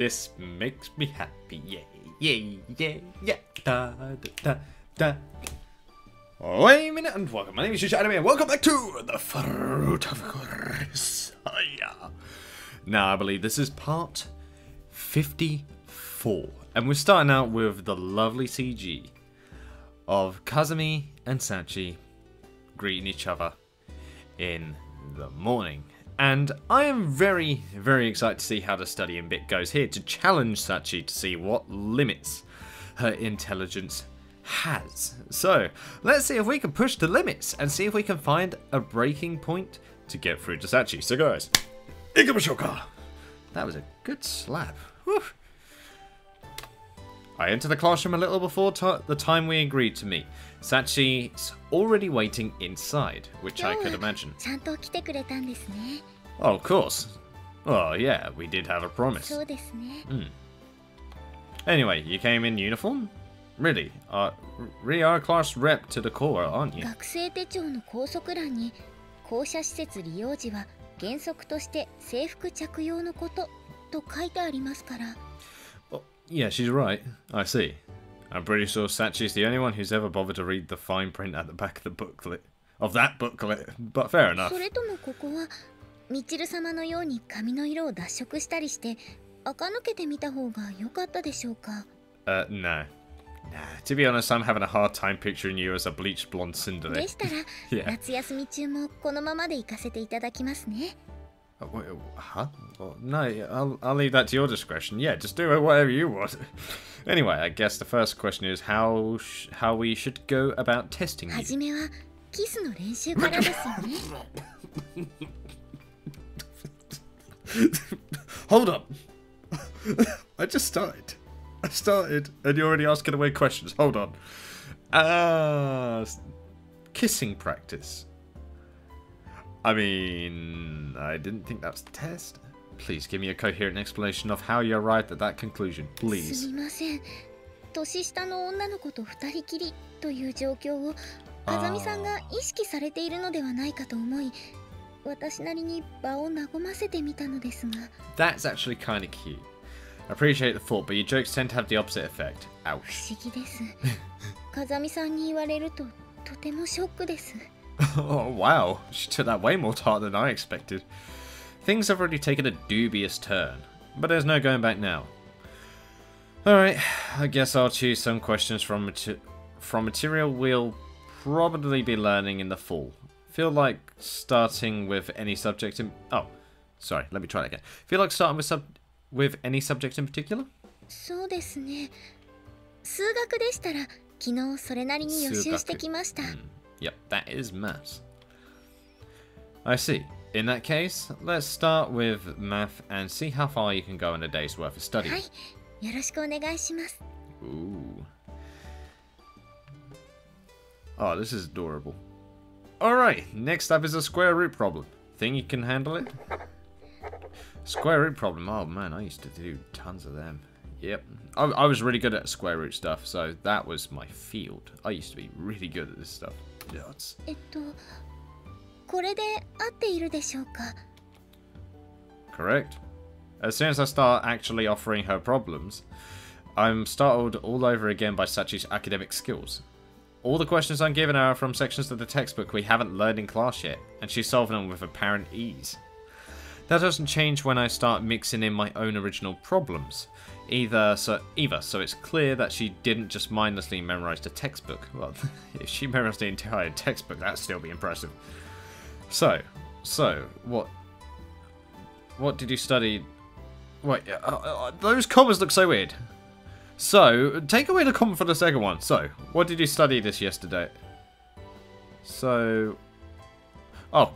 This makes me happy. Yay, yay, yay, yeah. Da, da, da, da. Wait a minute and welcome. My name is Yuusha Anime and welcome back to The Fruit of Grisaia. Now, I believe this is part 54. And we're starting out with the lovely CG of Kazami and Sachi greeting each other in the morning. And I am very, very excited to see how the studying bit goes here, to challenge Sachi to see what limits her intelligence has. So, let's see if we can push the limits and see if we can find a breaking point to get through to Sachi. So guys, Ikebashoka! That was a good slap. Whew. I enter the classroom a little before the time we agreed to meet. Sachi's already waiting inside, which I could imagine. Oh, of course. Oh, yeah, we did have a promise. Mm. Anyway, you came in uniform? Really? Really are class rep to the core, aren't you? Oh, yeah, she's right. I see. I'm pretty sure Sachi's the only one who's ever bothered to read the fine print at the back of the booklet. Of that booklet, but fair enough. No. Nah, to be honest, I'm having a hard time picturing you as a bleached blonde Cinderella. Yeah. Huh? Well, no, I'll leave that to your discretion. Yeah, just do it whatever you want. Anyway, I guess the first question is how we should go about testing you. Hold up. I started, and you're already asking away questions. Hold on. Kissing practice. I mean, I didn't think that was a test. Please give me a coherent explanation of how you arrived at that conclusion, please. That's actually kind of cute. I appreciate the thought, but your jokes tend to have the opposite effect. Ouch. Oh, wow. She took that way more tart than I expected. Things have already taken a dubious turn, but there's no going back now. Alright, I guess I'll choose some questions from material we'll probably be learning in the fall. Feel like starting with any subject in... Oh, sorry, let me try that again. Feel like starting with any subject in particular? Yep, that is maths. I see. In that case, let's start with math and see how far you can go in a day's worth of study. Ooh. Oh, this is adorable. Alright, next up is a square root problem. Think you can handle it? Square root problem. Oh man, I used to do tons of them. Yep. I was really good at square root stuff, so that was my field. I used to be really good at this stuff. Yeah, it's... Correct. As soon as I start actually offering her problems, I'm startled all over again by Sachi's academic skills. All the questions I'm given are from sections of the textbook we haven't learned in class yet, and she's solving them with apparent ease. That doesn't change when I start mixing in my own original problems, so it's clear that she didn't just mindlessly memorise the textbook. Well, if she memorised the entire textbook, that'd still be impressive. So, what did you study? Wait, those commas look so weird. So, take away the comma for the second one. So, what did you study this yesterday? So, oh.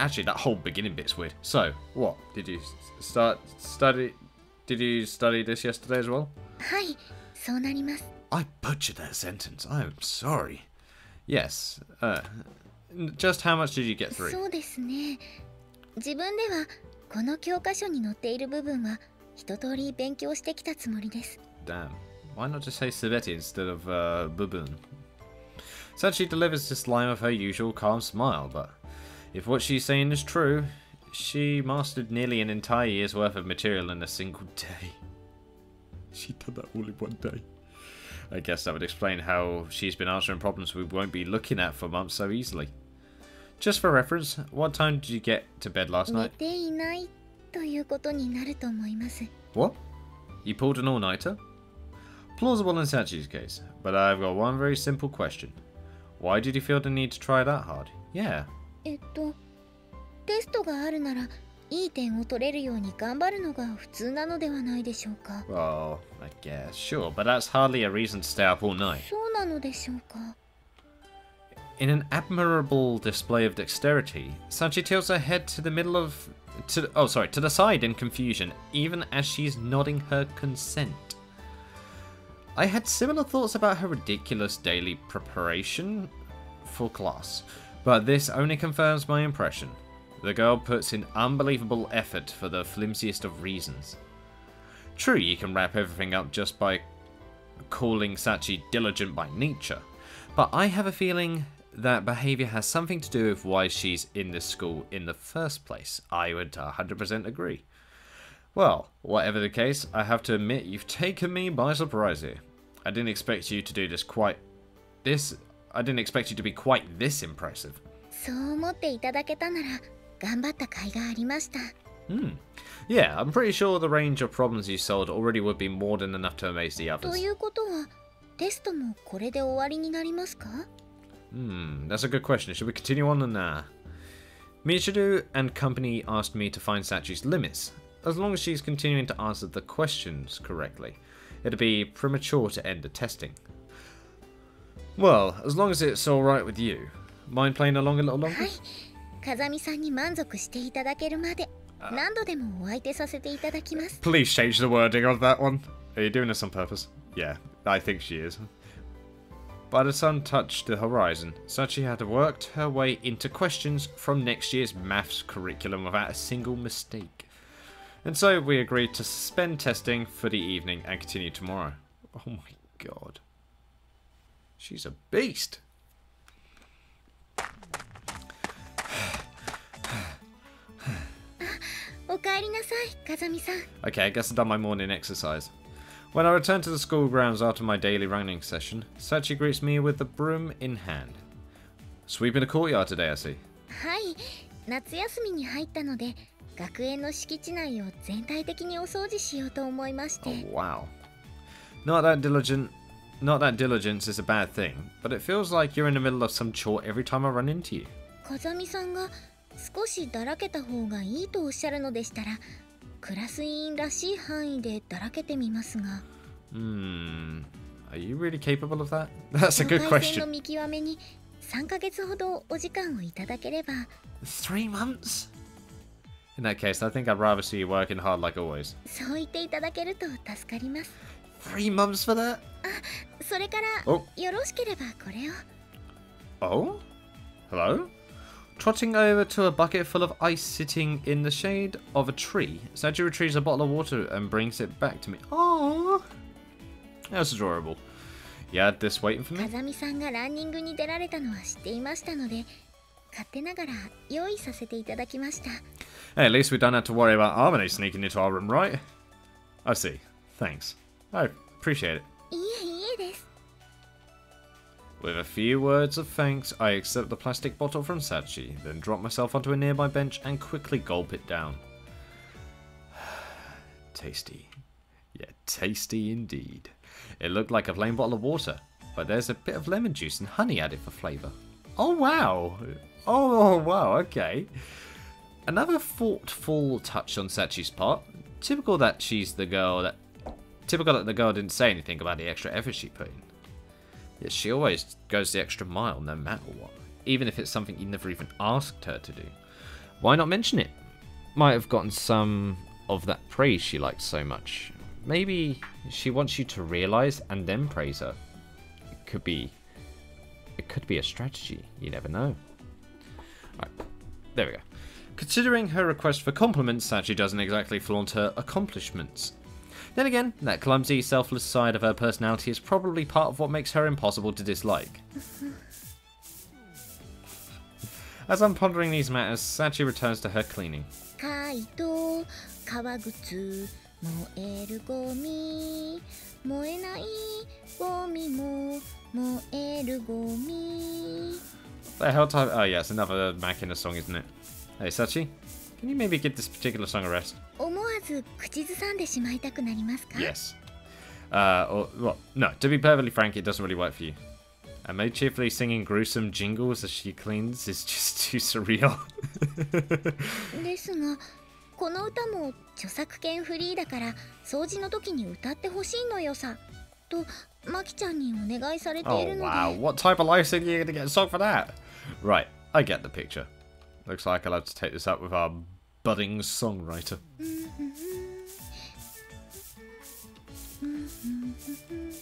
Actually, that whole beginning bit's weird. So, what? Did you study... Did you study this yesterday as well? I butchered that sentence. I am sorry. Yes. Just how much did you get through? Damn. Why not just say Sebeti instead of Bubun? So she delivers this line with her usual calm smile, but... If what she's saying is true, She mastered nearly an entire year's worth of material in a single day. She did that all in one day. I guess that would explain how she's been answering problems we won't be looking at for months so easily. Just for reference, what time did you get to bed last night? What? You pulled an all-nighter? Plausible in Sachi's case, but I've got one very simple question. Why did you feel the need to try that hard? Yeah. Well, I guess, sure, but that's hardly a reason to stay up all night. In an admirable display of dexterity, Sachi tilts her head to the side in confusion, even as she's nodding her consent. I had similar thoughts about her ridiculous daily preparation for class, but this only confirms my impression. The girl puts in unbelievable effort for the flimsiest of reasons. True, you can wrap everything up just by calling Sachi diligent by nature, but I have a feeling that behaviour has something to do with why she's in this school in the first place. I would 100% agree. Well, whatever the case, I have to admit you've taken me by surprise here. I didn't expect you to do this I didn't expect you to be quite this impressive. Yeah, I'm pretty sure the range of problems you solved already would be more than enough to amaze the others. That's a good question. Should we continue on or nah? Michiru and company asked me to find Sachi's limits. As long as she's continuing to answer the questions correctly, it'd be premature to end the testing. Well, as long as it's alright with you. Mind playing along a little longer? Please change the wording of that one. Are you doing this on purpose? Yeah, I think she is. By the sun touched the horizon, Sachi had worked her way into questions from next year's maths curriculum without a single mistake. And so we agreed to suspend testing for the evening and continue tomorrow. Oh my god. She's a beast. Okay, I guess I've done my morning exercise. When I return to the school grounds after my daily running session, Sachi greets me with the broom in hand. Sweeping the courtyard today, I see. Oh, wow. Not that diligence is a bad thing, but it feels like you're in the middle of some chore every time I run into you. Are you really capable of that? That's a good question. 3 months? In that case, I think I'd rather see you working hard like always. 3 months for that? Oh. Oh? Hello? Trotting over to a bucket full of ice sitting in the shade of a tree, Sachi retrieves a bottle of water and brings it back to me. Aww! That's adorable. You had this waiting for me? Hey, at least we don't have to worry about Amine sneaking into our room, right? I see. Thanks. I appreciate it. With a few words of thanks, I accept the plastic bottle from Sachi, then drop myself onto a nearby bench and quickly gulp it down. Tasty. Yeah, tasty indeed. It looked like a plain bottle of water, but there's a bit of lemon juice and honey added for flavour. Oh wow! Oh wow, okay. Another thoughtful touch on Sachi's part. Typical that the girl didn't say anything about the extra effort she put in. Yet she always goes the extra mile no matter what, even if it's something you never even asked her to do. Why not mention it? Might have gotten some of that praise she likes so much. Maybe she wants you to realise and then praise her. It could be a strategy, you never know. Right, there we go. Considering her request for compliments, Sachi doesn't exactly flaunt her accomplishments. Then again, that clumsy, selfless side of her personality is probably part of what makes her impossible to dislike. As I'm pondering these matters, Sachi returns to her cleaning. Kaito, kawagutsu, moeru gomi, moenai gomi mo, moeru gomi. The hell type? Oh yes, another Makina song, isn't it? Hey Sachi, can you maybe give this particular song a rest? Yes. Or well, no. To be perfectly frank, it doesn't really work for you. And May cheerfully singing gruesome jingles as she cleans is just too surreal. Oh wow, what type of licensing are you going to get a song for that? Right, I get the picture. Looks like I'll have to take this up with our budding songwriter.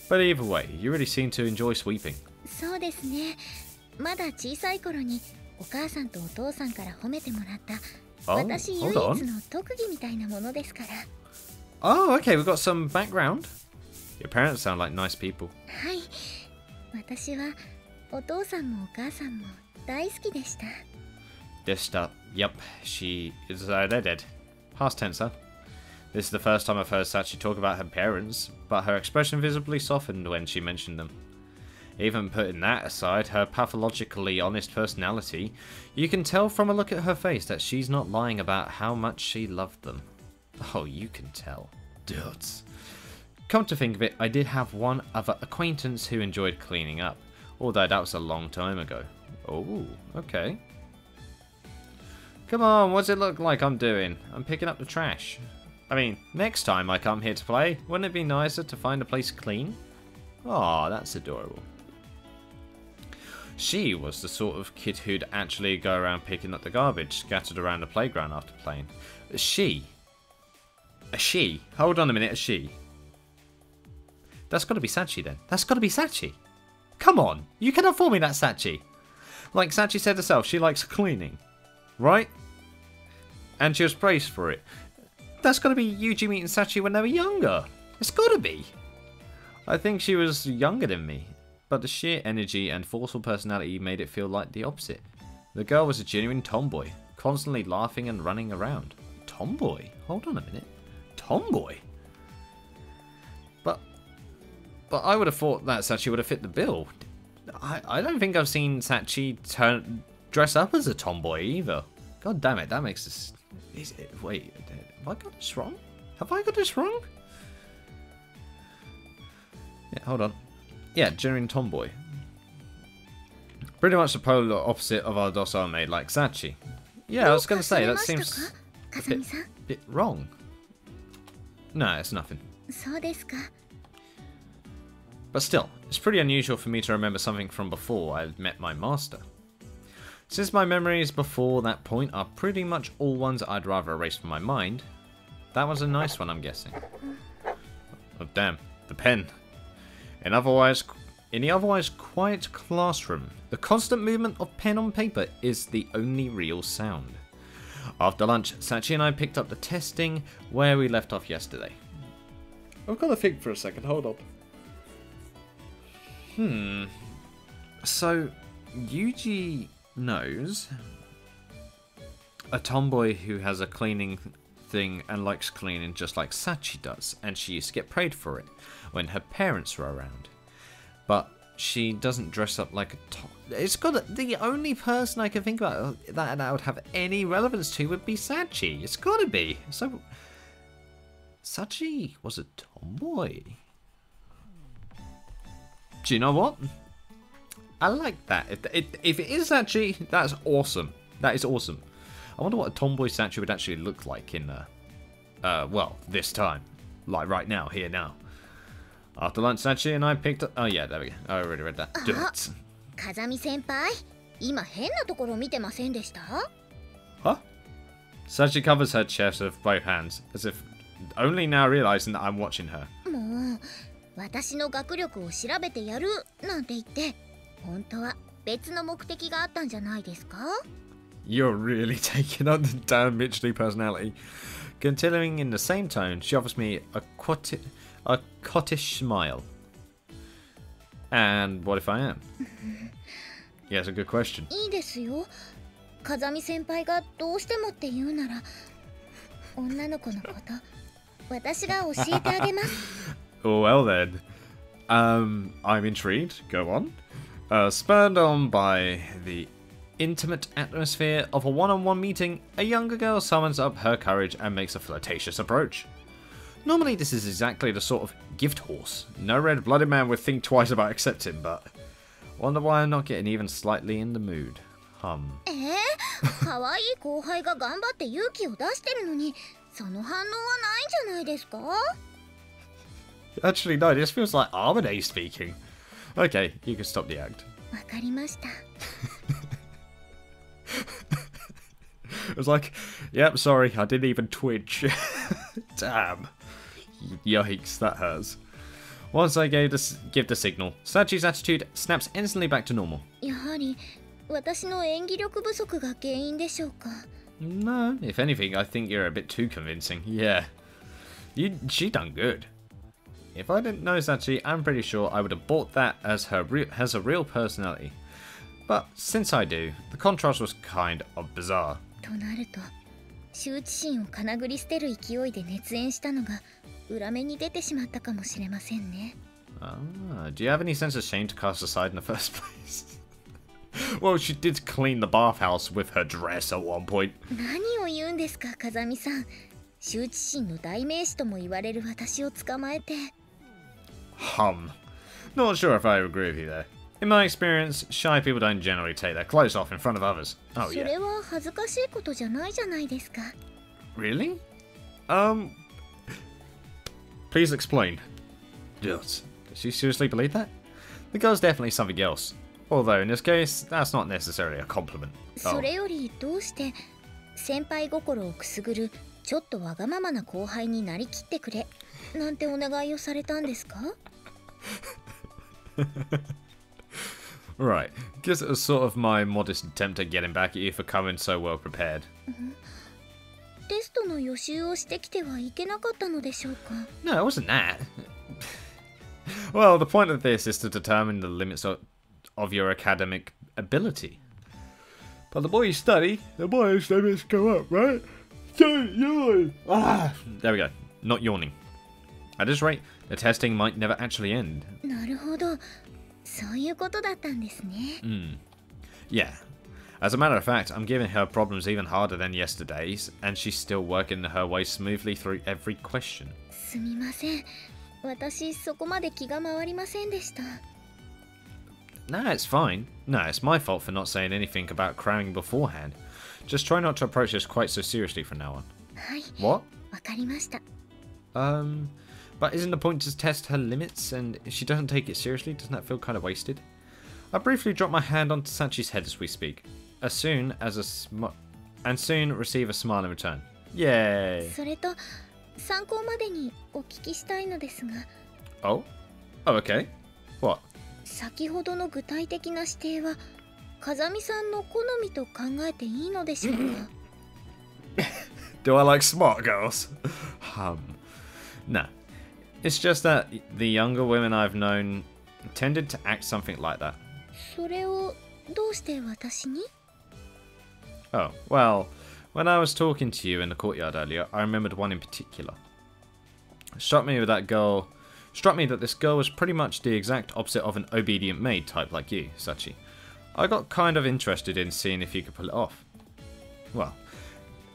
But either way, you really seem to enjoy sweeping. Oh, hold on. Oh, okay, we've got some background. Your parents sound like nice people. Deshita. Yep, she is they're dead. Past tense, huh? This is the first time I've heard Sachi talk about her parents, but her expression visibly softened when she mentioned them. Even putting that aside, her pathologically honest personality, you can tell from a look at her face that she's not lying about how much she loved them. Oh, you can tell. Dudes. Come to think of it, I did have one other acquaintance who enjoyed cleaning up, although that was a long time ago. Oh, okay. Come on, what's it look like I'm doing? I'm picking up the trash. I mean, next time I come here to play, wouldn't it be nicer to find a place clean? Aw, that's adorable. She was the sort of kid who'd actually go around picking up the garbage scattered around the playground after playing. A she? Hold on a minute, a she? That's gotta be Sachi then. That's gotta be Sachi! Come on! You cannot fool me, that's Sachi! Like Sachi said herself, she likes cleaning. Right? And she was praised for it. That's gotta be Yuji meeting Sachi when they were younger. It's gotta be. I think she was younger than me, but the sheer energy and forceful personality made it feel like the opposite. The girl was a genuine tomboy, constantly laughing and running around. Tomboy? Hold on a minute. Tomboy? But I would have thought that Sachi would have fit the bill. I don't think I've seen Sachi dress up as a tomboy either. God damn it, that makes us... Is it, wait, have I got this wrong? Have I got this wrong? Yeah, hold on. Yeah, genuine tomboy. Pretty much the polar opposite of our docile maid like Sachi. Yeah, I was going to say, that seems a bit wrong. No, it's nothing. But still, it's pretty unusual for me to remember something from before I've met my master. Since my memories before that point are pretty much all ones I'd rather erase from my mind, that was a nice one, I'm guessing. Oh damn, the pen. In the otherwise quiet classroom, the constant movement of pen on paper is the only real sound. After lunch, Sachi and I picked up the testing where we left off yesterday. I've got to think for a second, hold up. So, Yuji... knows a tomboy who has a cleaning thing and likes cleaning just like Sachi does, and she used to get prayed for it when her parents were around, but she doesn't dress up like a it's got the only person I can think about that I would have any relevance to would be Sachi. It's gotta be. So Sachi was a tomboy. Do you know what? I like that. If it is Sachi, that's awesome. That is awesome. I wonder what a tomboy Sachi would actually look like in, well, this time. Like right now, here now. After lunch, Sachi and I picked up... Oh yeah, there we go. I already read that. Do it. Kazami-senpai, huh? Sachi covers her chest with both hands, as if only now realizing that I'm watching her. You're really taking on the damn Michiru personality. Continuing in the same tone, she offers me a cottish smile. And what if I am? Yes, a good question. Kazami senpaiがどうしてもって言うなら、女の子のこと私が教えてあげます。 Well then, I'm intrigued. Go on. Spurred on by the intimate atmosphere of a one-on-one meeting, a younger girl summons up her courage and makes a flirtatious approach. Normally this is exactly the sort of gift horse no red-blooded man would think twice about accepting, but wonder why I'm not getting even slightly in the mood. Actually no, this feels like Amade speaking. Okay, you can stop the act. It was like, yep, sorry, I didn't even twitch. Damn. Yikes, that hurts. Once I give the signal, Sachi's attitude snaps instantly back to normal. No, if anything, I think you're a bit too convincing. Yeah. She done good. If I didn't know Sachi, I'm pretty sure I would have bought that as a real personality. But since I do, the contrast was kind of bizarre. Do you have any sense of shame to cast aside in the first place? Well, she did clean the bathhouse with her dress at one point. Not sure if I agree with you there. In my experience, shy people don't generally take their clothes off in front of others. Oh yeah. Really? Please explain. Does she seriously believe that? The girl's definitely something else. Although in this case, that's not necessarily a compliment. Oh. Right, guess it was sort of my modest attempt at getting back at you for coming so well prepared. No, it wasn't that. Well, the point of this is to determine the limits of your academic ability. But the more you study, the more those limits go up, right? Don't yawn! Ah, there we go, not yawning. At this rate, the testing might never actually end. Yeah. As a matter of fact, I'm giving her problems even harder than yesterday's, and she's still working her way smoothly through every question. Nah, it's fine. No, it's my fault for not saying anything about cramming beforehand. Just try not to approach this quite so seriously from now on. What? But isn't the point to test her limits, and if she doesn't take it seriously, doesn't that feel kind of wasted? I briefly drop my hand onto Sachi's head as we speak, soon receive a smile in return. Yay! Oh? Oh, okay. What? Do I like smart girls? Nah. It's just that the younger women I've known tended to act something like that. Oh, well, when I was talking to you in the courtyard earlier, I remembered one in particular. It struck me that this girl was pretty much the exact opposite of an obedient maid type like you, Sachi. I got kind of interested in seeing if you could pull it off. Well,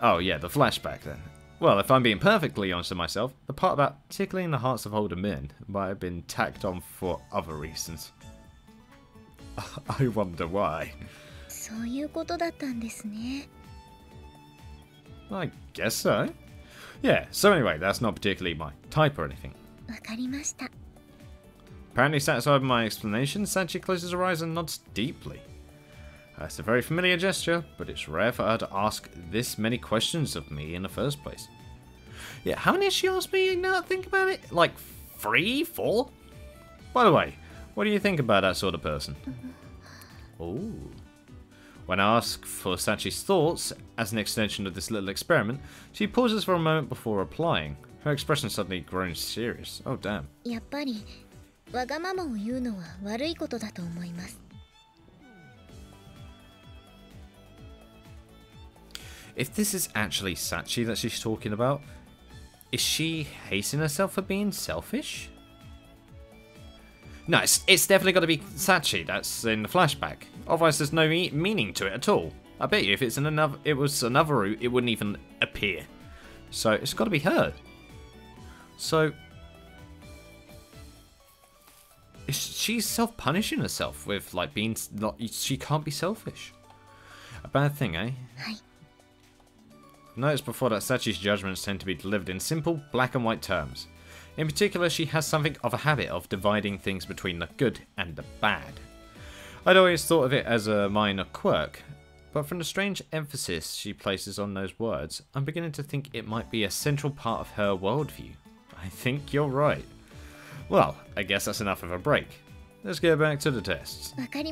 oh yeah, the flashback then. Well, if I'm being perfectly honest with myself, the part about tickling the hearts of older men might have been tacked on for other reasons. I wonder why. I guess so. Yeah, so anyway, that's not particularly my type or anything. Apparently satisfied with my explanation, Sachi closes her eyes and nods deeply. It's a very familiar gesture, but it's rare for her to ask this many questions of me in the first place. Yeah, how many has she asked me now that I think about it? Like, 3, 4? By the way, what do you think about that sort of person? Oh. When I ask for Sachi's thoughts as an extension of this little experiment, she pauses for a moment before replying. Her expression suddenly grows serious. Oh, damn. If this is actually Sachi that she's talking about, is she hating herself for being selfish? No, it's definitely got to be Sachi that's in the flashback. Otherwise, there's no meaning to it at all. I bet you if it's another route, it wouldn't even appear. So it's got to be her. So she's self-punishing herself with like being not. She can't be selfish. A bad thing, eh? I've noticed before that Sachi's judgments tend to be delivered in simple black and white terms. In particular, she has something of a habit of dividing things between the good and the bad. I'd always thought of it as a minor quirk, but from the strange emphasis she places on those words, I'm beginning to think it might be a central part of her worldview. I think you're right. Well, I guess that's enough of a break. Let's get back to the tests. Yeah, we can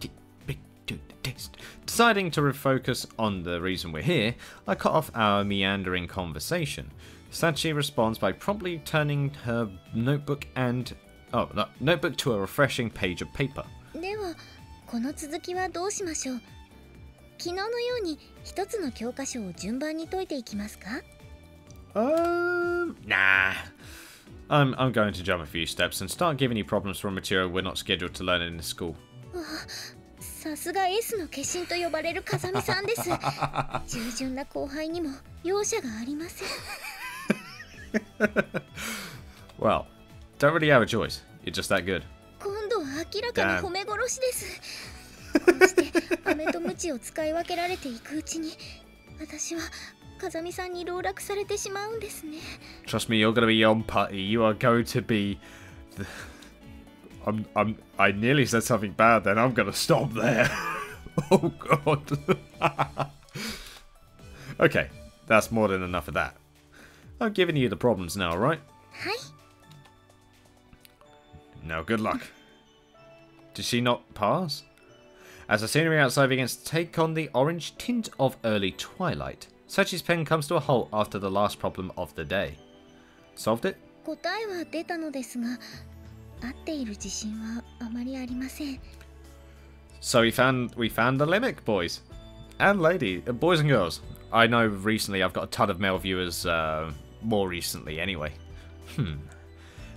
get back to the test. Deciding to refocus on the reason we're here, I cut off our meandering conversation. Sachi responds by promptly turning her notebook to a refreshing page of paper. Nah. I'm going to jump a few steps and start giving you problems for material we're not scheduled to learn in this school. Well, don't really have a choice. You're just that good. Damn. Trust me, you're gonna be yon putty. You are going to be. I nearly said something bad. Then I'm gonna stop there. Oh god. Okay, that's more than enough of that. I'm giving you the problems now, right? Hi. Now, good luck. Did she not pass? As the scenery outside begins to take on the orange tint of early twilight, Sachi's pen comes to a halt after the last problem of the day. Solved it? So we found the limit, boys and ladies, boys and girls. I know recently I've got a ton of male viewers, more recently anyway.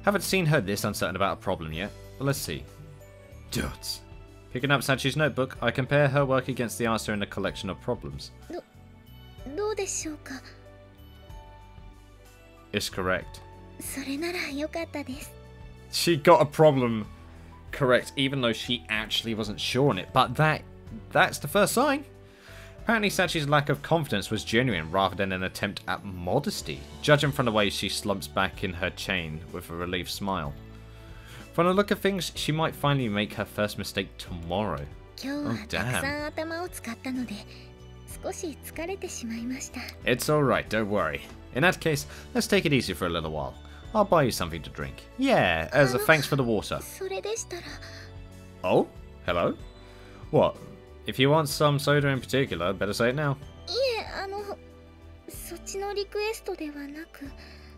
Haven't seen her this uncertain about a problem yet, but let's see. Dots. Picking up Sachi's notebook, I compare her work against the answer in the collection of problems. It's correct. She got a problem correct, even though she actually wasn't sure on it, but that's the first sign. Apparently Sachi's lack of confidence was genuine rather than an attempt at modesty, judging from the way she slumps back in her chain with a relieved smile. From the look of things, she might finally make her first mistake tomorrow. Oh, damn. It's alright, don't worry. In that case, let's take it easy for a little while. I'll buy you something to drink. Yeah, as a thanks for the water. Oh? Hello? What? If you want some soda in particular, better say it now.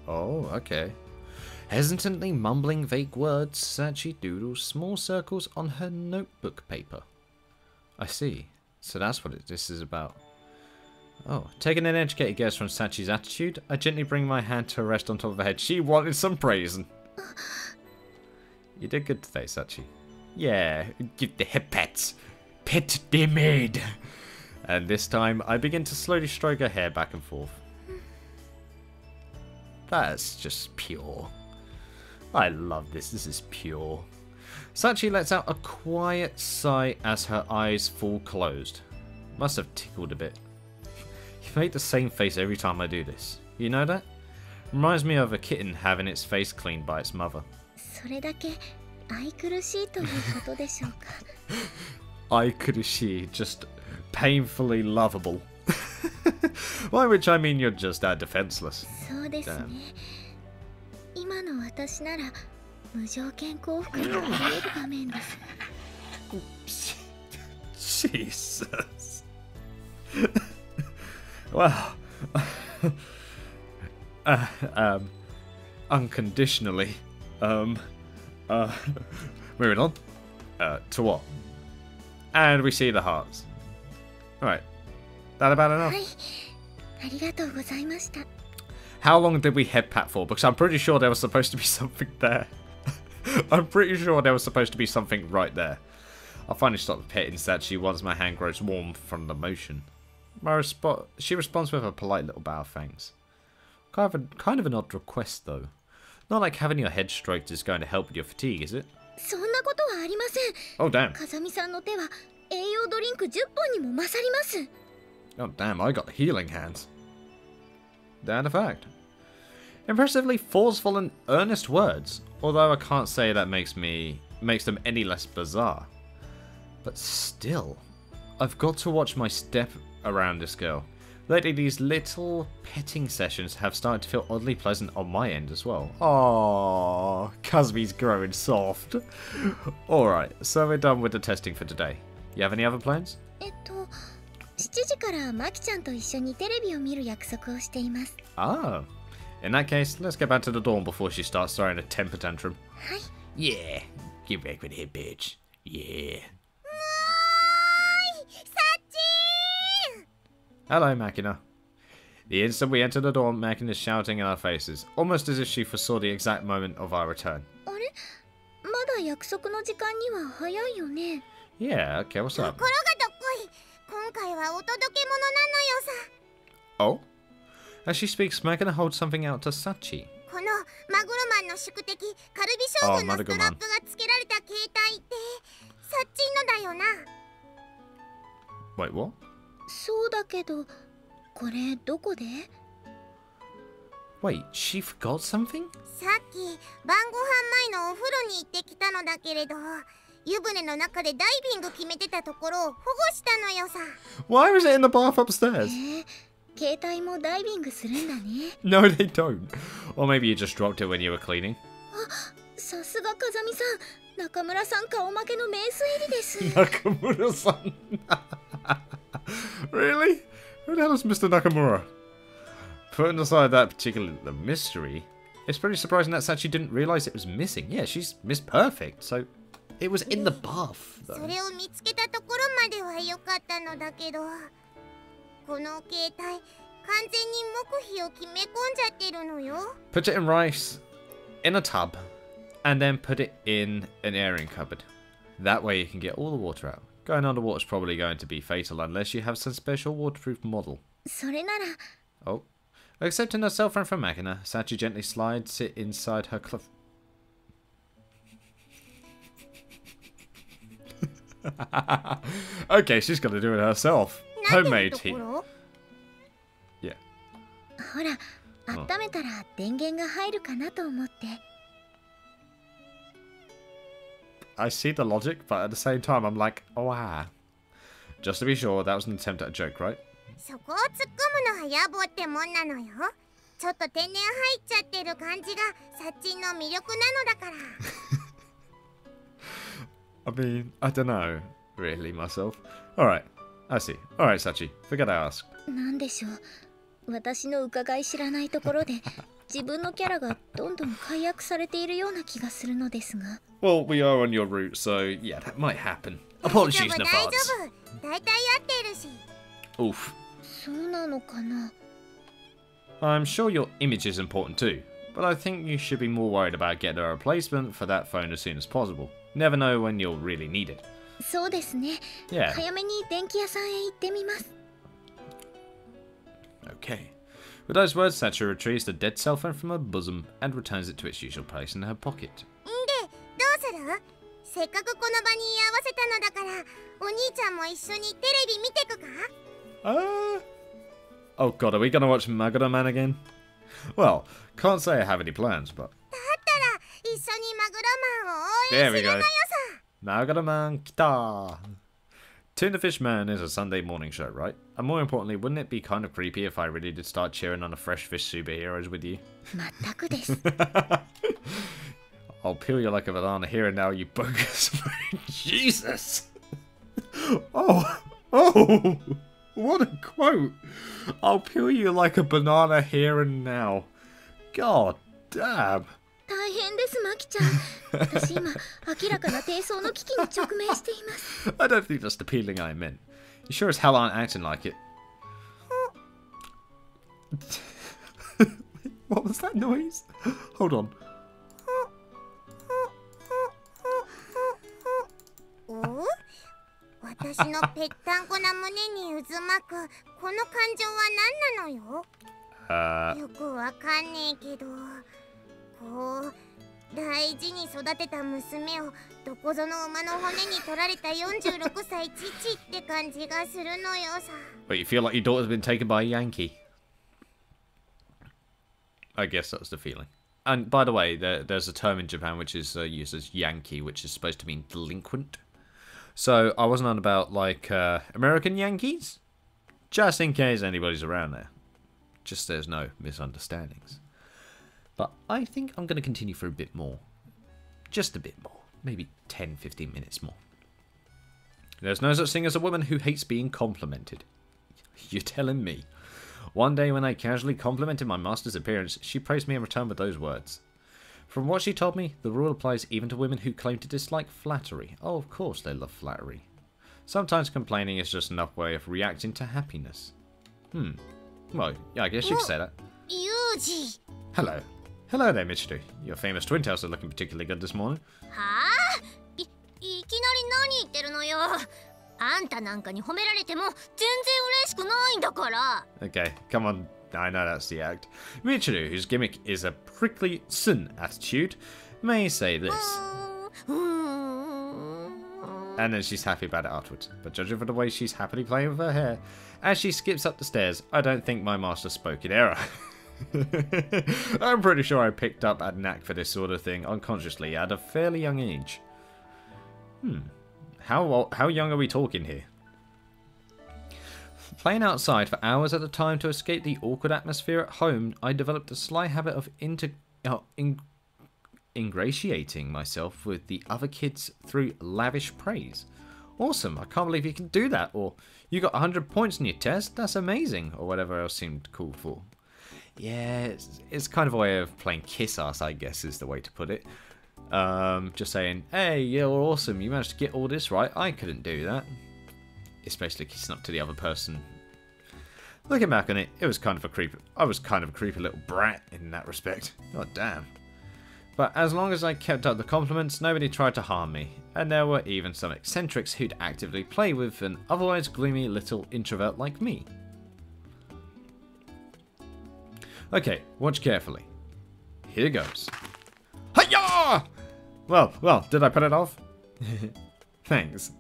Oh, okay. Hesitantly mumbling vague words, Sachi doodles small circles on her notebook paper. I see. So that's what this is about. Oh, taking an educated guess from Sachi's attitude, I gently bring my hand to rest on top of her head. She wanted some praising. You did good today, Sachi. Yeah, give the hip pets. Pet they made. And this time, I begin to slowly stroke her hair back and forth. That's just pure. I love this. This is pure. Sachi lets out a quiet sigh as her eyes fall closed. Must have tickled a bit. You make the same face every time I do this. You know that? Reminds me of a kitten having its face cleaned by its mother. Aikurushii, just painfully lovable. By which I mean you're just that defenseless. Damn. Jesus. Wow. Unconditionally. Moving on. To what? And we see the hearts. Alright. That about enough. How long did we headpat for? Because I'm pretty sure there was supposed to be something there. I'm pretty sure there was supposed to be something right there. I'll finally stop petting Sachi once my hand grows warm from the motion. She responds with a polite little bow of thanks. Kind of an odd request, though. Not like having your head stroked is going to help with your fatigue, is it? Oh, damn. Oh, damn, I got healing hands. That a fact. Impressively forceful and earnest words, although I can't say that makes them any less bizarre. But still, I've got to watch my step around this girl. Lately, these little petting sessions have started to feel oddly pleasant on my end as well. Aww, Kazami's growing soft. Alright, so we're done with the testing for today. You have any other plans? Oh, in that case, let's get back to the dorm before she starts throwing a temper tantrum. Yeah, get back with her, bitch. Yeah. Hello, Makina. The instant we enter the dorm, Makina is shouting in our faces, almost as if she foresaw the exact moment of our return. Yeah, okay, what's up? Oh? As she speaks, Makina holds something out to Sachi. Oh, Maguro Man. Wait, what? Wait, she forgot something? Why was it in the bath upstairs? No, they don't. Or maybe you just dropped it when you were cleaning. Nakamura-san. Really? Who the hell is Mr. Nakamura? Putting aside that particular mystery, it's pretty surprising that Sachi didn't realise it was missing. Yeah, she's Miss Perfect, so it was in the bath, though. Put it in rice, in a tub, and then put it in an airing cupboard. That way you can get all the water out. Going underwater is probably going to be fatal unless you have some special waterproof model. Oh. Accepting herself and from Makina, Sachi gently slides it inside her cloth. Okay, she's going to do it herself. Homemade tea. Yeah. Oh. I see the logic, but at the same time, I'm like, oh, ah. Just to be sure, that was an attempt at a joke, right? I mean, I don't know, really, myself. Alright, I see. Alright, Sachi, forget I asked. Well, we are on your route, so yeah, that might happen. Apologies in advance. Oof. I'm sure your image is important too, but I think you should be more worried about getting a replacement for that phone as soon as possible. Never know when you'll really need it. Yeah. Okay. With those words, Sachi retrieves the dead cell phone from her bosom and returns it to its usual place in her pocket. Oh god, are we gonna watch Maguro Man again? Well, can't say I have any plans, but... There we go. Maguro Man kita! Tuna Fish Man is a Sunday morning show, right? And more importantly, wouldn't it be kind of creepy if I really did start cheering on the fresh fish superheroes with you? I'll peel you like a banana here and now, you bogus. Jesus! Oh! Oh! What a quote! I'll peel you like a banana here and now. God damn! I don't think that's the peeling I meant. You sure as hell aren't acting like it. What was that noise? Hold on. But you feel like your daughter's been taken by a Yankee. I guess that's the feeling. And by the way, there's a term in Japan which is used as Yankee, which is supposed to mean delinquent. So I wasn't on about, like, American Yankees. Just in case anybody's around there. Just so there's no misunderstandings. But I think I'm going to continue for a bit more. Just a bit more. Maybe 10, 15 minutes more. There's no such thing as a woman who hates being complimented. You're telling me. One day when I casually complimented my master's appearance, she praised me in return with those words. From what she told me, the rule applies even to women who claim to dislike flattery. Oh, of course they love flattery. Sometimes complaining is just another way of reacting to happiness. Hmm. Well, yeah, I guess you could say that. Yuji! Hello. Hello there, Michiru. Your famous twin tails are looking particularly good this morning. Huh? Okay, come on. I know that's the act. Michiru, whose gimmick is a prickly sun attitude, may say this. And then she's happy about it afterwards. But judging from the way she's happily playing with her hair, as she skips up the stairs, I don't think my master spoke in error. I'm pretty sure I picked up a knack for this sort of thing unconsciously at a fairly young age. Hmm. How young are we talking here? Playing outside for hours at a time to escape the awkward atmosphere at home, I developed a sly habit of ingratiating myself with the other kids through lavish praise. Awesome, I can't believe you can do that, or you got 100 points in your test, that's amazing, or whatever else seemed cool for. Yeah, it's kind of a way of playing kiss ass, I guess, is the way to put it. Just saying, hey, you're awesome, you managed to get all this right, I couldn't do that. Especially kissing up to the other person. Looking back on it, it was kind of a creep. I was kind of a creepy little brat in that respect. God damn. But as long as I kept up the compliments, nobody tried to harm me. And there were even some eccentrics who'd actively play with an otherwise gloomy little introvert like me. Okay, watch carefully. Here goes. Hi-ya! Well, did I put it off? Thanks.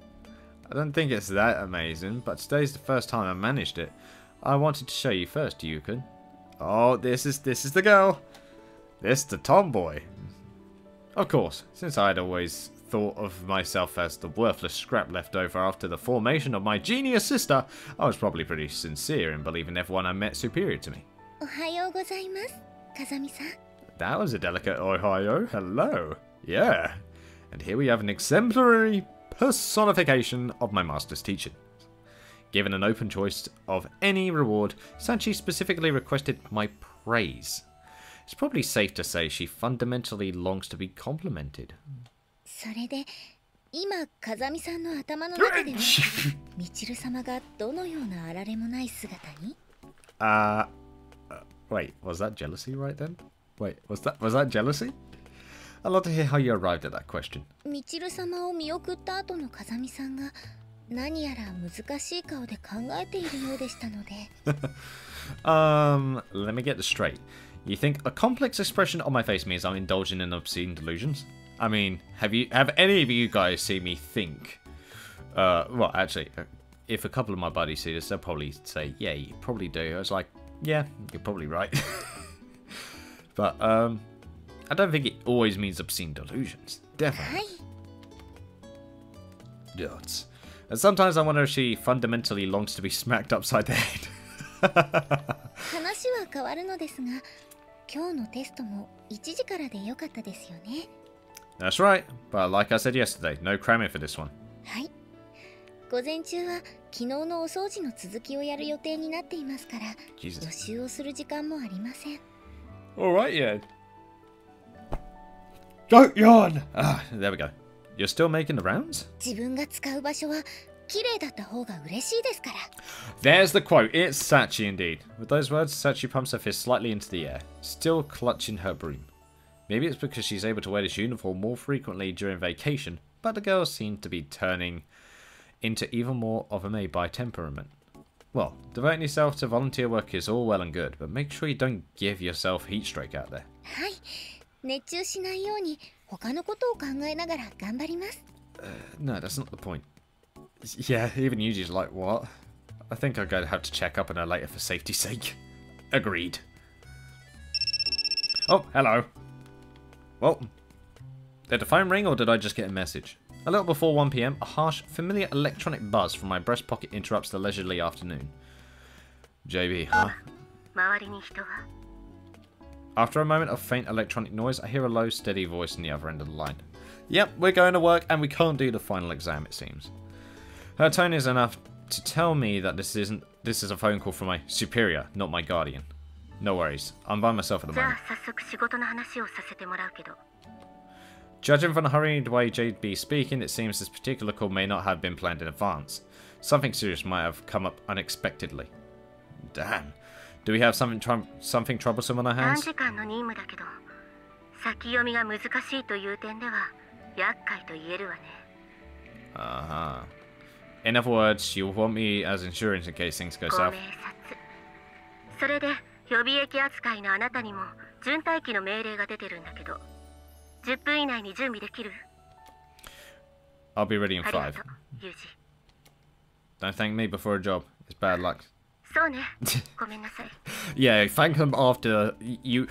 I don't think it's that amazing, but today's the first time I managed it. I wanted to show you first, Yukon. Oh, this is the girl. This is the tomboy. Of course, since I'd always thought of myself as the worthless scrap left over after the formation of my genius sister, I was probably pretty sincere in believing everyone I met superior to me. Ohayou gozaimasu, Kazami-san. That was a delicate ohayou. Hello. Yeah. And here we have an exemplary personification of my master's teaching. Given an open choice of any reward, Sachi specifically requested my praise. It's probably safe to say she fundamentally longs to be complimented. Wait, was that jealousy right then? Wait, was that jealousy? I'd love to hear how you arrived at that question. Let me get this straight. You think a complex expression on my face means I'm indulging in obscene delusions? I mean, have any of you guys seen me think? Well, actually, if a couple of my buddies see this, they'll probably say, yeah, you probably do. I was like, yeah, you're probably right. But, I don't think it always means obscene delusions. Definitely. Dots. And sometimes I wonder if she fundamentally longs to be smacked upside the head. That's right. But like I said yesterday, no cramming for this one. Jesus. Alright, yeah. Don't yawn! Ah, there we go. You're still making the rounds? There's the quote. It's Sachi indeed. With those words, Sachi pumps her fist slightly into the air, still clutching her broom. Maybe it's because she's able to wear this uniform more frequently during vacation, but the girl seems to be turning into even more of a maid by temperament. Well, devoting yourself to volunteer work is all well and good, but make sure you don't give yourself heat stroke out there. No, that's not the point. Yeah, even Yuji's like, what? I think I'm going to have to check up on her later for safety's sake. Agreed. Oh, hello. Well, did the phone ring or did I just get a message? A little before 1 PM, a harsh, familiar electronic buzz from my breast pocket interrupts the leisurely afternoon. JB, huh? After a moment of faint electronic noise, I hear a low, steady voice on the other end of the line. Yep, we're going to work and we can't do the final exam, it seems. Her tone is enough to tell me that this is a phone call from my superior, not my guardian. No worries, I'm by myself at the moment. Judging from the hurried way JB speaking, it seems this particular call may not have been planned in advance. Something serious might have come up unexpectedly. Damn. Do we have something troublesome on our hands? Uh-huh. In other words, you'll want me as insurance in case things go south. I'll be ready in 5. Don't thank me before a job. It's bad luck. Yeah, thank them after. You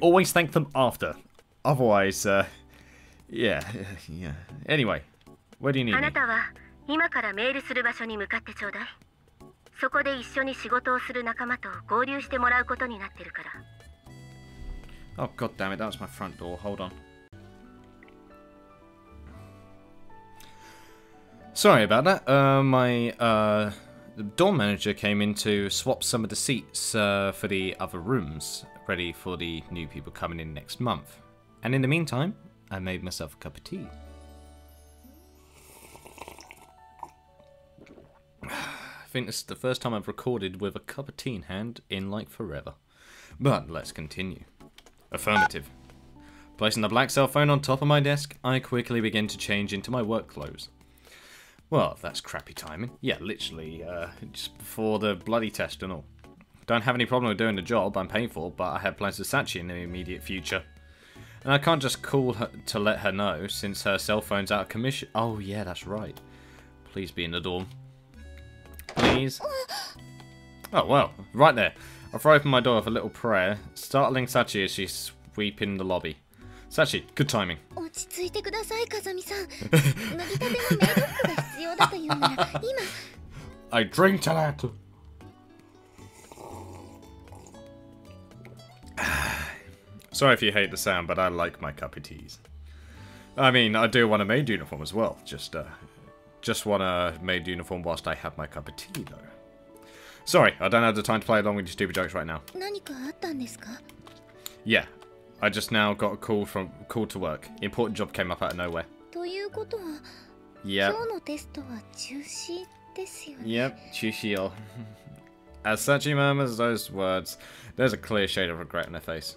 always thank them after. Otherwise, yeah. Anyway, where do you need me? Oh god damn it, that was my front door. Hold on. Sorry about that. The door manager came in to swap some of the seats for the other rooms, ready for the new people coming in next month. And in the meantime, I made myself a cup of tea. I think this is the first time I've recorded with a cup of tea in hand in like forever. But let's continue. Affirmative. Placing the black cell phone on top of my desk, I quickly begin to change into my work clothes. Well, that's crappy timing. Yeah, literally, just before the bloody test and all. Don't have any problem with doing the job I'm paying for, but I have plans with Sachi in the immediate future. And I can't just call her to let her know, since her cell phone's out of commission. Oh yeah, that's right. Please be in the dorm. Please. Oh well, right there. I throw open my door with a little prayer, startling Sachi as she's sweeping the lobby. Sachi, good timing. I drink to that. Sorry if you hate the sound, but I like my cup of teas. I mean, I do want a maid uniform as well. Just want a maid uniform whilst I have my cup of tea, though. Sorry, I don't have the time to play along with your stupid jokes right now. Yeah. I just now got a call to work. Important job came up out of nowhere. Yeah. Yep, Chushio. As Sachi murmurs those words, there's a clear shade of regret in her face.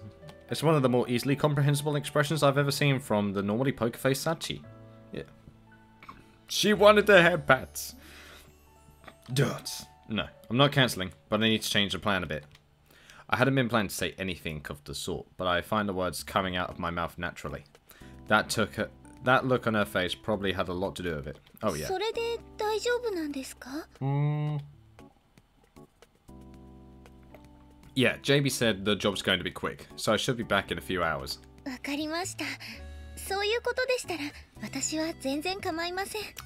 It's one of the more easily comprehensible expressions I've ever seen from the normally poker-faced Sachi. Yeah. She wanted the head pats. Duds. No, I'm not cancelling, but I need to change the plan a bit. I hadn't been planning to say anything of the sort, but I find the words coming out of my mouth naturally. That look on her face probably had a lot to do with it. Oh yeah. Yeah, JB said the job's going to be quick, so I should be back in a few hours. We're not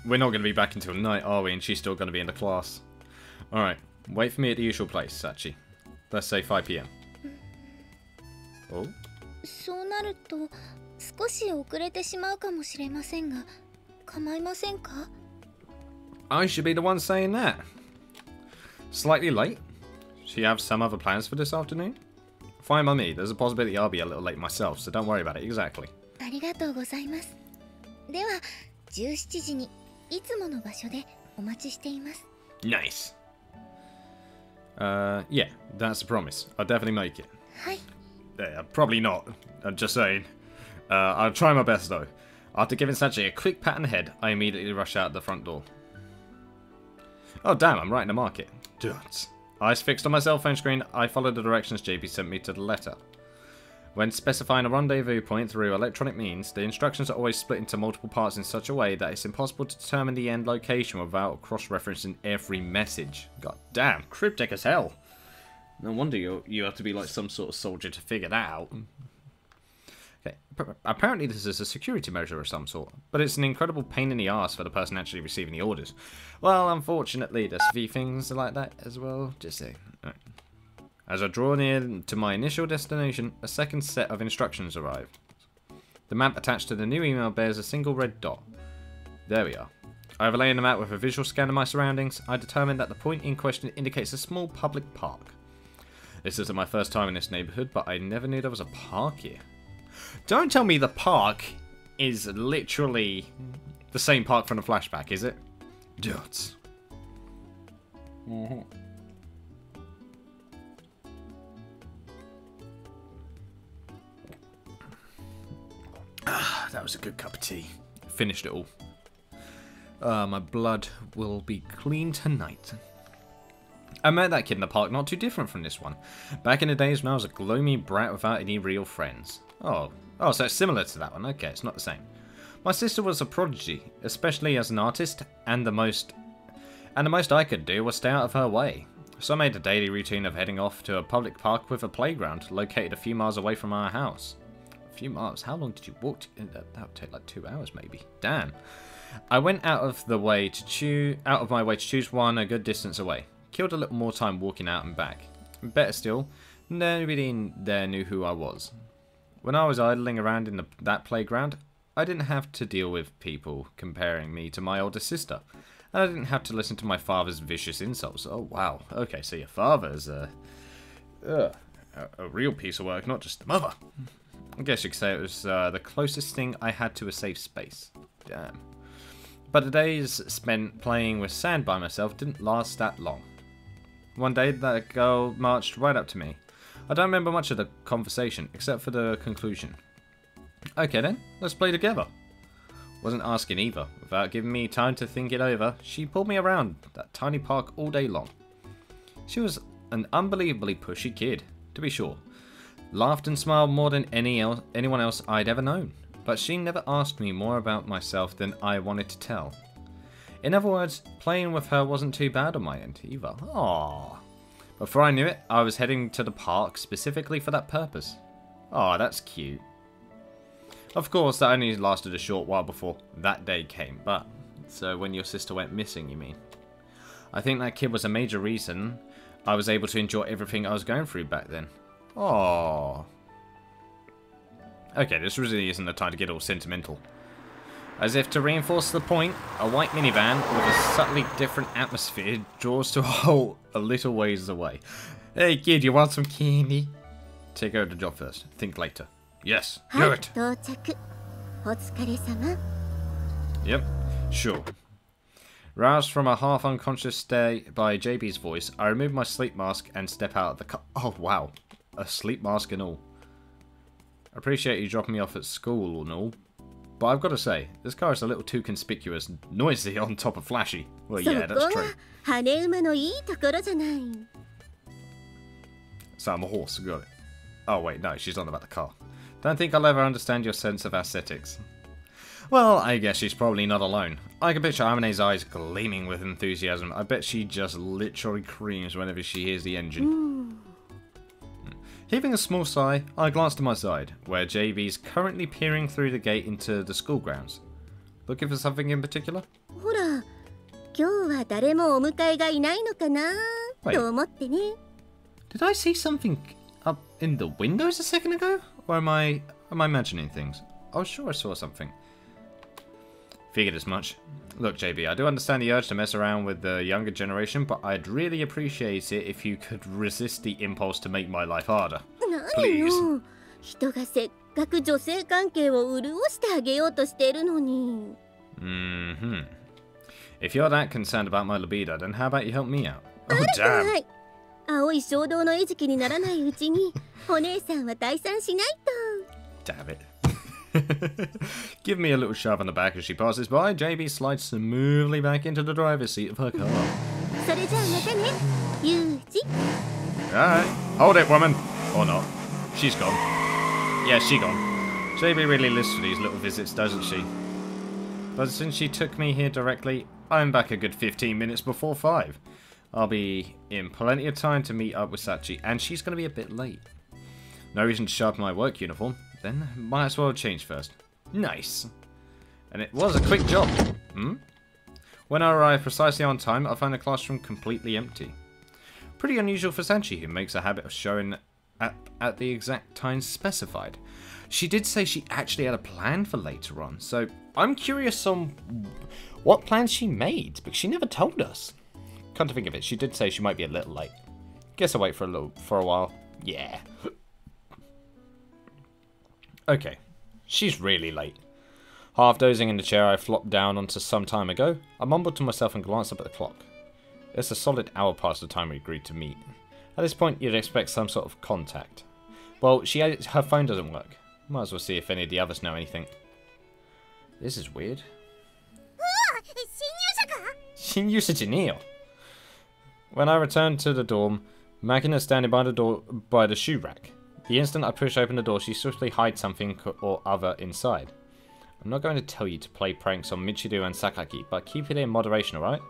going to be back until night, are we? And she's still going to be in the class. Alright, wait for me at the usual place, Sachi. Let's say 5 PM. Oh? I should be the one saying that. Slightly late? She have some other plans for this afternoon? Fine by me, there's a possibility I'll be a little late myself, so don't worry about it, exactly. Nice. Yeah, that's a promise. I'll definitely make it. Probably not. I'm just saying. I'll try my best though. After giving Sachi a quick pat on the head, I immediately rush out the front door. Oh damn, I'm right in the market. Eyes fixed on my cell phone screen, I followed the directions JB sent me to the letter. When specifying a rendezvous point through electronic means, the instructions are always split into multiple parts in such a way that it's impossible to determine the end location without cross-referencing every message. God damn, cryptic as hell. No wonder you have to be like some sort of soldier to figure that out. Okay. Apparently this is a security measure of some sort, but it's an incredible pain in the ass for the person actually receiving the orders. Well, unfortunately, there's a few things like that as well. Just saying. All right. As I draw near to my initial destination, a second set of instructions arrive. The map attached to the new email bears a single red dot. There we are. Overlaying the map with a visual scan of my surroundings, I determined that the point in question indicates a small public park. This isn't my first time in this neighbourhood, but I never knew there was a park here. Don't tell me the park is literally the same park from the flashback, is it? Dudes. Mm-hmm. That was a good cup of tea. Finished it all. My blood will be clean tonight. I met that kid in the park not too different from this one. Back in the days when I was a gloomy brat without any real friends. Oh, so it's similar to that one. Okay, it's not the same. My sister was a prodigy, especially as an artist, and the most I could do was stay out of her way. So I made a daily routine of heading off to a public park with a playground located a few miles away from our house. A few miles? How long did you walk? That would take like 2 hours, maybe. Damn. I went out of my way to choose one a good distance away. Killed a little more time walking out and back. Better still, nobody there knew who I was. When I was idling around in that playground, I didn't have to deal with people comparing me to my older sister. And I didn't have to listen to my father's vicious insults. Oh wow, okay, so your father's a real piece of work, not just the mother. I guess you could say it was the closest thing I had to a safe space. Damn. But the days spent playing with sand by myself didn't last that long. One day, that girl marched right up to me. I don't remember much of the conversation, except for the conclusion. Okay then, let's play together. Wasn't asking either. Without giving me time to think it over, she pulled me around that tiny park all day long. She was an unbelievably pushy kid, to be sure. Laughed and smiled more than anyone else I'd ever known. But she never asked me more about myself than I wanted to tell. In other words, playing with her wasn't too bad on my end either. Aww. Before I knew it, I was heading to the park specifically for that purpose. Aw, that's cute. Of course, that only lasted a short while before that day came, but... So when your sister went missing, you mean? I think that kid was a major reason I was able to enjoy everything I was going through back then. Aww. Okay, this really isn't the time to get all sentimental. As if to reinforce the point, a white minivan with a subtly different atmosphere draws to a halt a little ways away. Hey kid, you want some candy? Take over the job first. Think later. Yes, do it! Yep, sure. Roused from a half-unconscious stare by JB's voice, I remove my sleep mask and step out of the car. Oh wow, a sleep mask and all. Appreciate you dropping me off at school and all. But I've got to say, this car is a little too conspicuous, noisy on top of flashy. Well, yeah, that's true. So I'm a horse, got it. Oh wait, no, she's on about the car. Don't think I'll ever understand your sense of aesthetics. Well, I guess she's probably not alone. I can picture Amine's eyes gleaming with enthusiasm. I bet she just literally creams whenever she hears the engine. Heaving a small sigh, I glanced to my side, where JB's currently peering through the gate into the school grounds. Looking for something in particular? Wait. Did I see something up in the windows a second ago? Or am I imagining things? Oh, sure I saw something. Figured as much. Look, JB, I do understand the urge to mess around with the younger generation, but I'd really appreciate it if you could resist the impulse to make my life harder. Please. Mm-hmm. If you're that concerned about my libido, then how about you help me out? Oh, damn! Damn it. Give me a little shove on the back as she passes by. JB slides smoothly back into the driver's seat of her car. Alright, hold it, woman. Or not. She's gone. Yeah, she gone. JB really lives for these little visits, doesn't she? But since she took me here directly, I'm back a good 15 minutes before 5. I'll be in plenty of time to meet up with Sachi, and she's going to be a bit late. No reason to show up my work uniform. Then, might as well change first. Nice! And it was a quick job. Hmm? When I arrive precisely on time, I find the classroom completely empty. Pretty unusual for Sachi, who makes a habit of showing up at the exact time specified. She did say she actually had a plan for later on, so I'm curious on what plans she made, because she never told us. Come to think of it, she did say she might be a little late. Guess I'll wait for a while. Yeah. Okay, she's really late. Half dozing in the chair I flopped down onto some time ago, I mumbled to myself and glanced up at the clock. It's a solid hour past the time we agreed to meet. At this point, you'd expect some sort of contact. Well, her phone doesn't work. Might as well see if any of the others know anything. This is weird. When I returned to the dorm, Makina's standing by the door by the shoe rack. The instant I push open the door, she swiftly hides something or other inside. I'm not going to tell you to play pranks on Michiru and Sakaki, but keep it in moderation, alright?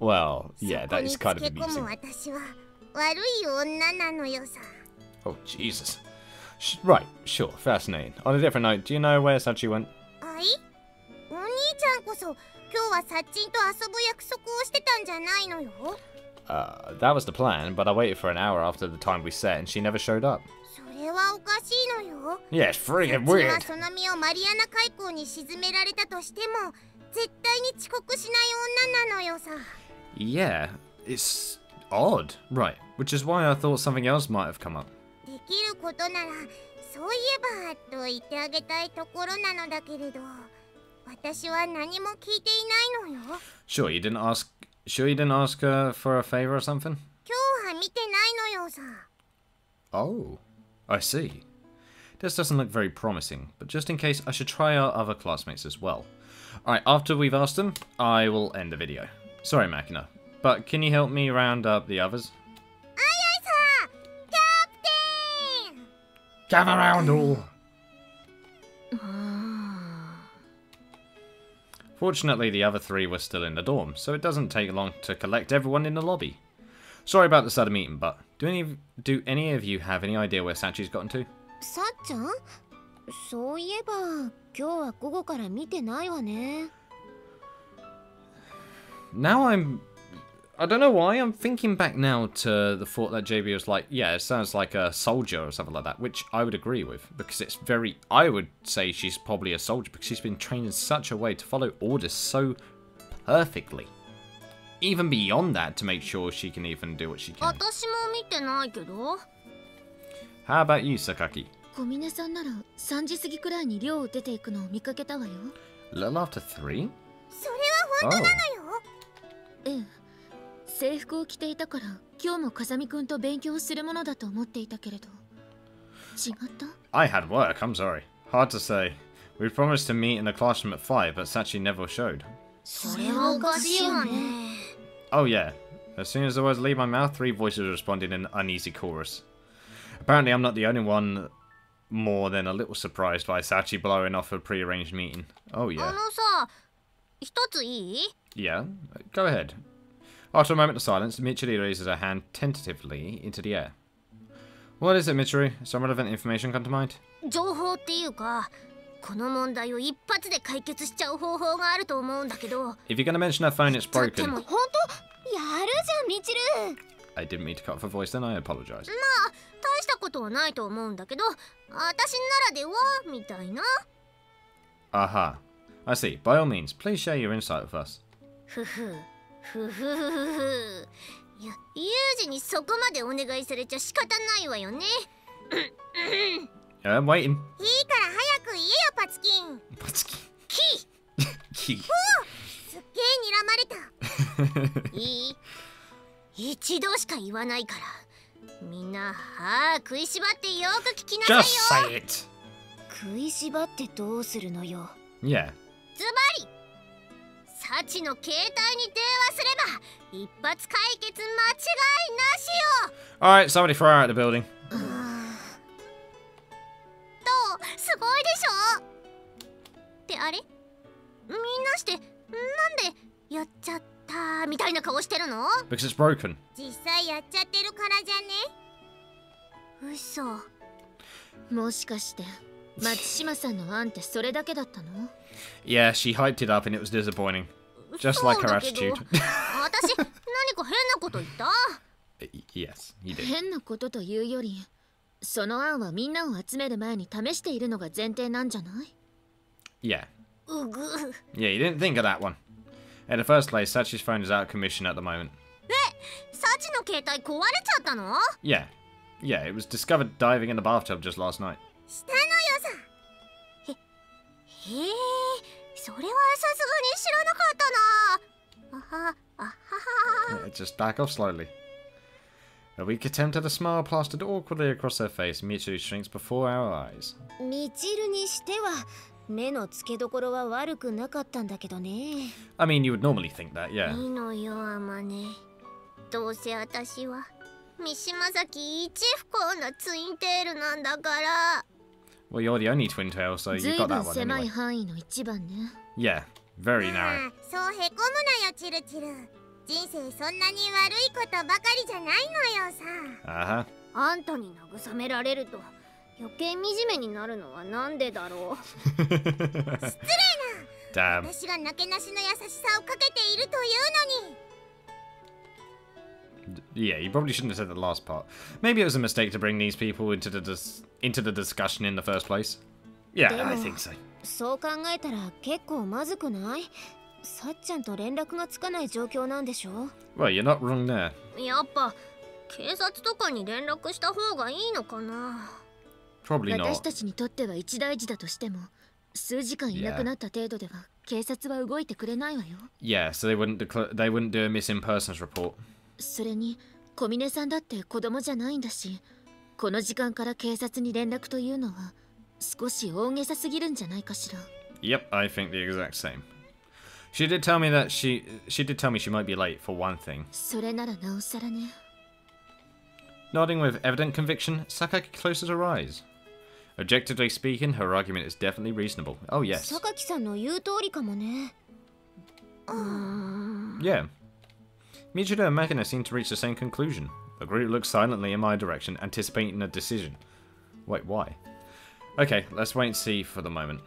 Well, yeah, that is kind of amusing. Oh, Jesus. Right, sure, fascinating. On a different note, do you know where Sachi went? That was the plan, but I waited for an hour after the time we set and she never showed up. Yeah, it's freaking weird. Yeah, it's odd. Right, which is why I thought something else might have come up. Sure you didn't ask her for a favor or something? Oh, I see. This doesn't look very promising, but just in case, I should try our other classmates as well. Alright, after we've asked them, I will end the video. Sorry, Makina, but can you help me round up the others? Aye, aye, sir! Captain! Gather round all! Fortunately, the other three were still in the dorm, so it doesn't take long to collect everyone in the lobby. Sorry about the sudden meeting, but do any of you have any idea where Sachi's gotten to? Now I don't know why, I'm thinking back now to the thought that JB was like, yeah, it sounds like a soldier or something like that, which I would agree with, because it's very, I would say she's probably a soldier, because she's been trained in such a way to follow orders so perfectly. Even beyond that, to make sure she can even do what she can. How about you, Sakaki? A little after 3? Oh. I had work, I'm sorry. Hard to say. We promised to meet in the classroom at 5, but Sachi never showed. Oh yeah. As soon as the words leave my mouth, 3 voices responded in an uneasy chorus. Apparently I'm not the only one more than a little surprised by Sachi blowing off a prearranged meeting. Oh yeah. Yeah, go ahead. After a moment of silence, Michiru raises her hand tentatively into the air. What is it, Michiru? Some relevant information come to mind? If you're gonna mention her phone, it's broken. I didn't mean to cut off her voice then, I apologize. Aha. I see. By all means, please share your insight with us. いや、ユージにそこまでお願いされちゃ仕方ないわよね。I'm waiting。いいから早く言えよ、パツキン。パツキン。キー。すっげー睨まれた。いい。一度しか言わないから、みんな歯食いしばってよく聞きなさいよ。Just say it。食いしばってどうするのよ。Yeah。ズバリ。サチの携帯に電話すれば一発解決間違いなしよ。Alright, somebody throw her out of the building. どう？すごいでしょ？ってあれ？みんなしてなんでやっちゃったみたいな顔してるの？ Because it's broken. 実際やっちゃってるからじゃね？嘘。もしかして松島さんの案ってそれだけだったの？Yeah, she hyped it up and it was disappointing. Just like her attitude. Yes, you did. Yeah. Yeah, you didn't think of that one. In the first place, Sachi's phone is out of commission at the moment. Yeah. Yeah, it was discovered diving in the bathtub just last night. へえ、それはさすがに知らなかったな。Just back off slowly. A weak attempt at a smile plastered awkwardly across her face. Michiru shrinks before our eyes. ミチルにしては目の付けどころは悪くなかったんだけどね。I mean, you would normally think that, yeah. いいのよ、あまね。どうせ私は三島崎一不幸なツインテールなんだから。Well, you're the only twin tail, so you got that one anyway. Yeah, very narrow. Uh-huh. Damn. Yeah, you probably shouldn't have said the last part. Maybe it was a mistake to bring these people into the discussion in the first place. Yeah, I think so. Well, you're not wrong there. Probably not. Yeah. Yeah, so they wouldn't do a missing persons report. それに小峰さんだって子供じゃないんだし、この時間から警察に連絡というのは少し大げさすぎるんじゃないかしら。Yep, I think the exact same. She did tell me that she might be late for one thing. それならなおさらね。Nodding with evident conviction, Sakaki closes her eyes. Objectively speaking, her argument is definitely reasonable. Oh yes. Sakaki-sanの言う通りかもね。Yeah. Michiru and Makina seem to reach the same conclusion. The group looks silently in my direction, anticipating a decision. Wait, why? Okay, let's wait and see for the moment.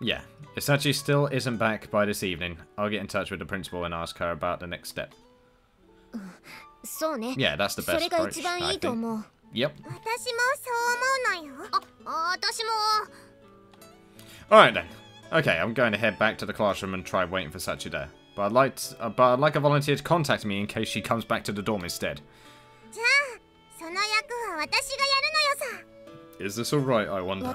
Yeah, if Sachi still isn't back by this evening, I'll get in touch with the principal and ask her about the next step. Yeah, that's the best approach, I think. Yep. Alright then. Okay, I'm going to head back to the classroom and try waiting for Sachi there. But I'd like a volunteer to contact me in case she comes back to the dorm instead. Is this alright, I wonder?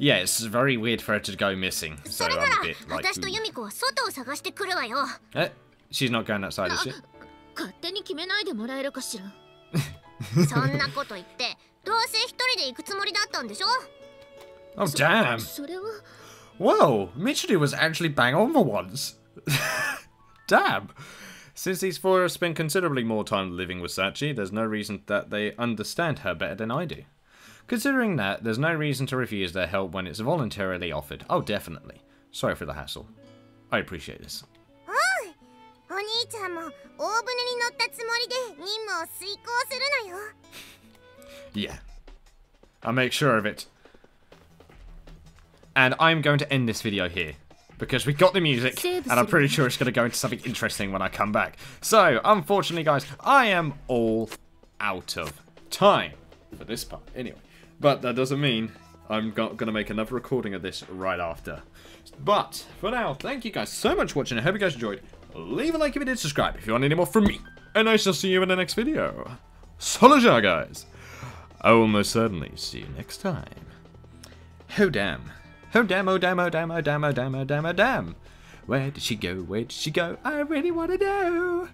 Yeah, it's very weird for her to go missing. So I'm a bit like... she's not going outside, is she? Oh, damn! Whoa, Michiru was actually bang on for once. Damn. Since these four have spent considerably more time living with Sachi, there's no reason that they understand her better than I do. Considering that, there's no reason to refuse their help when it's voluntarily offered. Oh, definitely. Sorry for the hassle. I appreciate this. Yeah. I'll make sure of it. And I'm going to end this video here, because we got the music, and I'm pretty sure it's going to go into something interesting when I come back. So, unfortunately, guys, I am all out of time for this part, anyway. But that doesn't mean I'm going to make another recording of this right after. But for now, thank you guys so much for watching. I hope you guys enjoyed. Leave a like if you did, subscribe if you want any more from me. And I shall see you in the next video. Soldier, guys. I will most certainly see you next time. Oh damn. Oh damn, oh damn, oh damn, oh damn, oh damn, oh damn, oh damn. Where did she go? Where did she go? I really want to know.